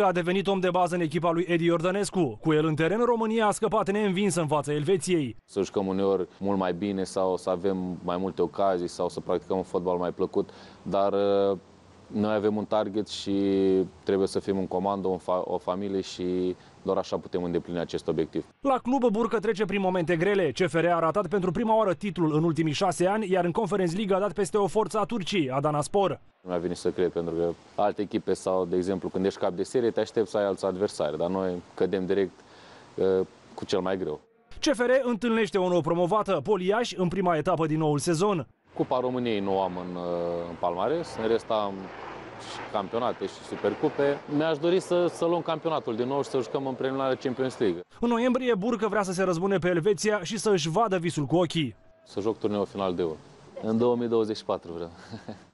Burcă a devenit om de bază în echipa lui Edi Ordanescu. Cu el în teren, România a scăpat neînvinsă în fața Elveției. Să jucăm uneori mult mai bine sau să avem mai multe ocazii sau să practicăm un fotbal mai plăcut, dar noi avem un target și trebuie să fim în comandă, o familie și doar așa putem îndeplini acest obiectiv. La club, Burcă trece prin momente grele. CFR a ratat pentru prima oară titlul în ultimii 6 ani, iar în Conference League a dat peste o forță a Turciei, a Dana Spor. Nu mi-a venit să cred, pentru că alte echipe sau, de exemplu, când ești cap de serie, te aștepți să ai alți adversari, dar noi cădem direct cu cel mai greu. CFR întâlnește o nouă promovată, Poliaș, în prima etapă din noul sezon. Cupa României nu am în Palmares, în rest am și campionate și supercupe. Mi-aș dori să luăm campionatul din nou și să jucăm în Premiunea de Champions League. În noiembrie, Burcă vrea să se răzbune pe Elveția și să-și vadă visul cu ochii. Să joc turneul final de 1. În 2024 vreau.